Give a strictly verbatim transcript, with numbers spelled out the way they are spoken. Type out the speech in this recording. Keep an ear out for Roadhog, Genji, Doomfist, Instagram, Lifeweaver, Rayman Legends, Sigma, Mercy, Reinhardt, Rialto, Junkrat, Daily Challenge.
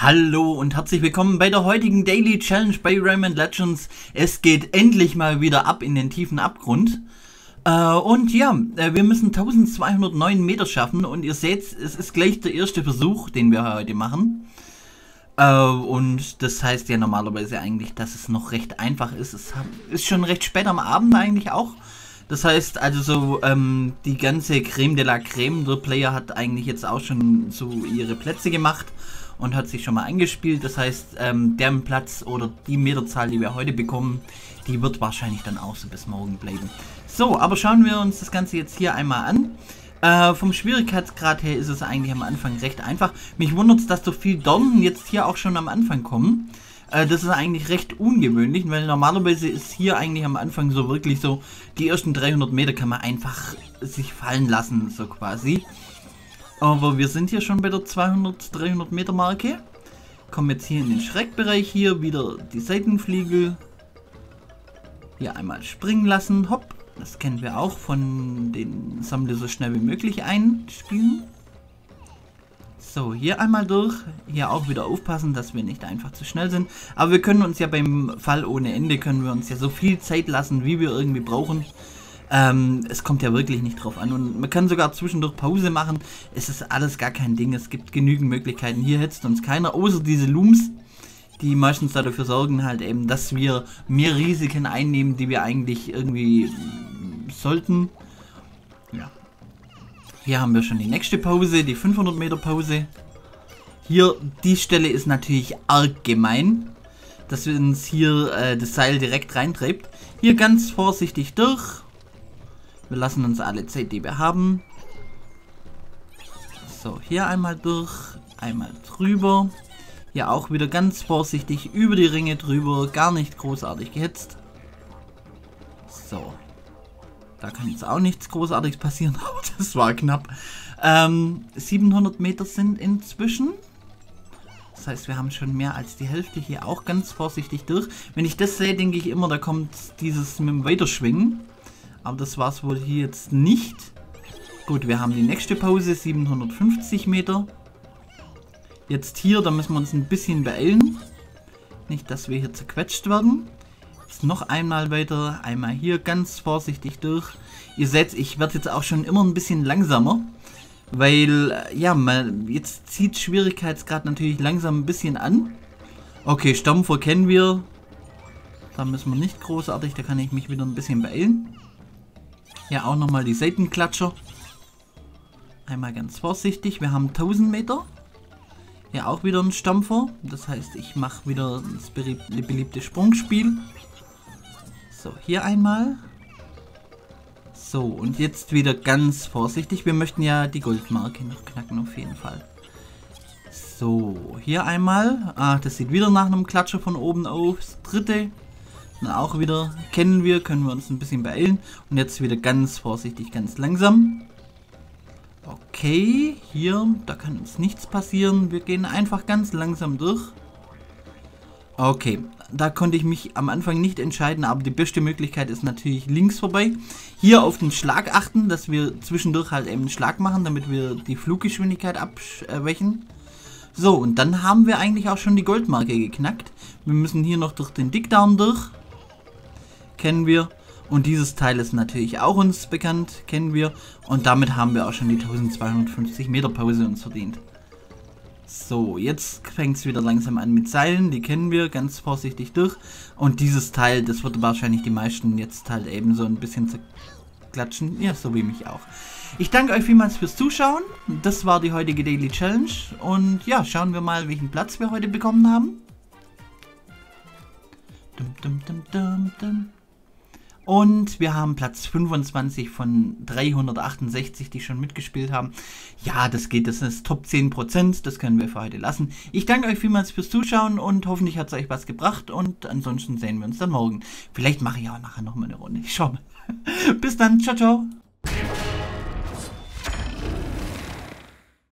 Hallo und herzlich willkommen bei der heutigen Daily Challenge bei Rayman Legends. Es geht endlich mal wieder ab in den tiefen Abgrund. Äh, und ja, wir müssen eintausendzweihundertneun Meter schaffen und ihr seht, es ist gleich der erste Versuch, den wir heute machen. Äh, und das heißt ja normalerweise eigentlich, dass es noch recht einfach ist. Es ist schon recht spät am Abend eigentlich auch. Das heißt also so, ähm, die ganze Creme de la Creme, der Player hat eigentlich jetzt auch schon so ihre Plätze gemacht. Und hat sich schon mal eingespielt, das heißt, ähm, deren Platz oder die Meterzahl, die wir heute bekommen, die wird wahrscheinlich dann auch so bis morgen bleiben. So, aber schauen wir uns das Ganze jetzt hier einmal an. Äh, vom Schwierigkeitsgrad her ist es eigentlich am Anfang recht einfach. Mich wundert es, dass so viel Dornen jetzt hier auch schon am Anfang kommen. Äh, das ist eigentlich recht ungewöhnlich, weil normalerweise ist hier eigentlich am Anfang so wirklich so, die ersten dreihundert Meter kann man einfach sich fallen lassen, so quasi. Aber wir sind hier schon bei der zweihundert, dreihundert Meter Marke. Kommen jetzt hier in den Schreckbereich, hier wieder die Seitenflügel. Hier einmal springen lassen, hopp. Das kennen wir auch von den Sammler so schnell wie möglich einspielen. So, hier einmal durch. Hier auch wieder aufpassen, dass wir nicht einfach zu schnell sind. Aber wir können uns ja beim Fall ohne Ende, können wir uns ja so viel Zeit lassen, wie wir irgendwie brauchen. Ähm, es kommt ja wirklich nicht drauf an und man kann sogar zwischendurch Pause machen, es ist alles gar kein Ding, es gibt genügend Möglichkeiten, hier hetzt uns keiner, außer diese Looms, die meistens dafür sorgen halt eben, dass wir mehr Risiken einnehmen, die wir eigentlich irgendwie sollten. Ja. Hier haben wir schon die nächste Pause, die fünfhundert Meter Pause. Hier, die Stelle ist natürlich arg gemein, dass wir uns hier äh, das Seil direkt reintreibt. Hier ganz vorsichtig durch. Wir lassen uns alle Zeit, die wir haben. So, hier einmal durch, einmal drüber. Hier auch wieder ganz vorsichtig über die Ringe drüber, gar nicht großartig gehetzt. So, da kann jetzt auch nichts Großartiges passieren, aber das war knapp. Ähm, siebenhundert Meter sind inzwischen. Das heißt, wir haben schon mehr als die Hälfte hier auch ganz vorsichtig durch. Wenn ich das sehe, denke ich immer, da kommt dieses mit dem Weiterschwingen. Aber das war es wohl hier jetzt nicht. Gut, wir haben die nächste Pause, siebenhundertfünfzig Meter. Jetzt hier, da müssen wir uns ein bisschen beeilen. Nicht, dass wir hier zerquetscht werden. Jetzt noch einmal weiter, einmal hier ganz vorsichtig durch. Ihr seht, ich werde jetzt auch schon immer ein bisschen langsamer. Weil, ja, man, jetzt zieht Schwierigkeitsgrad natürlich langsam ein bisschen an. Okay, Stammfuhr kennen wir. Da müssen wir nicht großartig, da kann ich mich wieder ein bisschen beeilen. Ja, auch nochmal die Seitenklatscher. Einmal ganz vorsichtig. Wir haben tausend Meter. Ja, auch wieder ein Stampfer. Das heißt, ich mache wieder das beliebte Sprungspiel. So, hier einmal. So, und jetzt wieder ganz vorsichtig. Wir möchten ja die Goldmarke noch knacken, auf jeden Fall. So, hier einmal. Ah, das sieht wieder nach einem Klatscher von oben aus. Dritte. Dann auch wieder, kennen wir, können wir uns ein bisschen beeilen. Und jetzt wieder ganz vorsichtig, ganz langsam. Okay, hier, da kann uns nichts passieren. Wir gehen einfach ganz langsam durch. Okay, da konnte ich mich am Anfang nicht entscheiden, aber die beste Möglichkeit ist natürlich links vorbei. Hier auf den Schlag achten, dass wir zwischendurch halt eben einen Schlag machen, damit wir die Fluggeschwindigkeit abschwächen. So, und dann haben wir eigentlich auch schon die Goldmarke geknackt. Wir müssen hier noch durch den Dickdarm durch. Kennen wir. Und dieses Teil ist natürlich auch uns bekannt, kennen wir. Und damit haben wir auch schon die eintausendzweihundertfünfzig Meter Pause uns verdient. So, jetzt fängt es wieder langsam an mit Seilen, die kennen wir, ganz vorsichtig durch. Und dieses Teil, das wird wahrscheinlich die meisten jetzt halt eben so ein bisschen zerklatschen, ja, so wie mich auch. Ich danke euch vielmals fürs Zuschauen, das war die heutige Daily Challenge. Und ja, schauen wir mal, welchen Platz wir heute bekommen haben. Dum, dum, dum, dum, dum. Und wir haben Platz fünfundzwanzig von dreihundertachtundsechzig, die schon mitgespielt haben. Ja, das geht, das ist Top zehn Prozent, das können wir für heute lassen. Ich danke euch vielmals fürs Zuschauen und hoffentlich hat es euch was gebracht. Und ansonsten sehen wir uns dann morgen. Vielleicht mache ich auch nachher nochmal eine Runde, ich schau mal. Bis dann, ciao, ciao.